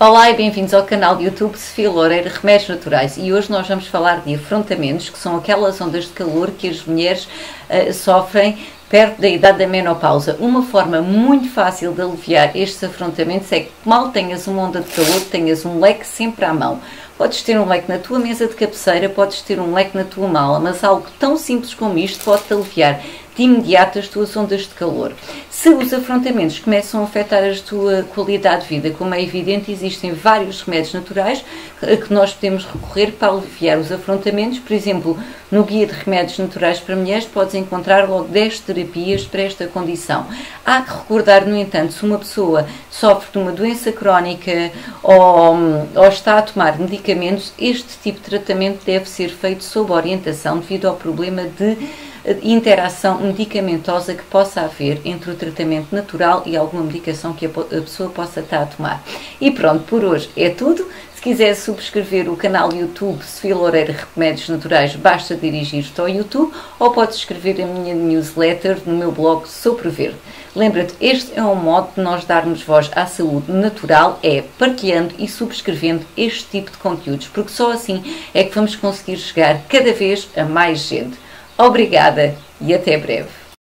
Olá e bem-vindos ao canal do YouTube Sofia Loureiro Remédios Naturais, e hoje nós vamos falar de afrontamentos, que são aquelas ondas de calor que as mulheres sofrem perto da idade da menopausa. Uma forma muito fácil de aliviar estes afrontamentos é que, mal tenhas uma onda de calor, tenhas um leque sempre à mão. Podes ter um leque na tua mesa de cabeceira, podes ter um leque na tua mala, mas algo tão simples como isto pode-te aliviar de imediato as tuas ondas de calor. Se os afrontamentos começam a afetar a tua qualidade de vida, como é evidente, existem vários remédios naturais a que nós podemos recorrer para aliviar os afrontamentos. Por exemplo, no Guia de Remédios Naturais para Mulheres podes encontrar logo 10 terapias para esta condição. Há que recordar, no entanto, se uma pessoa sofre de uma doença crónica ou está a tomar medicamentos, este tipo de tratamento deve ser feito sob orientação devido ao problema de interação medicamentosa que possa haver entre o tratamento natural e alguma medicação que a pessoa possa estar a tomar. E pronto, por hoje é tudo. Se quiser subscrever o canal YouTube Sofia Loureiro Remédios Naturais, basta dirigir-te ao YouTube, ou podes escrever a minha newsletter no meu blog Sopro Verde. Lembra-te, este é um modo de nós darmos voz à saúde natural, é partilhando e subscrevendo este tipo de conteúdos, porque só assim é que vamos conseguir chegar cada vez a mais gente. Obrigada e até breve.